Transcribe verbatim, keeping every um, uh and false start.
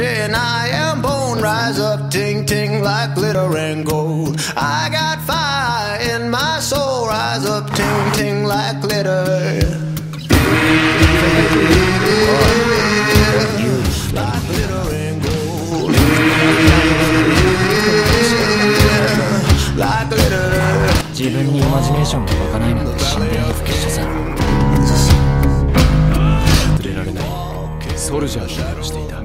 and I am bone. Rise up, ting ting like glitter and gold. I got fire in my soul. Rise up, ting ting like glitter. Like glitter and gold. Like glitter. 自分にイマジネーションが湧かないので神殿に不潔者さ触れられないソルジャーにしていた。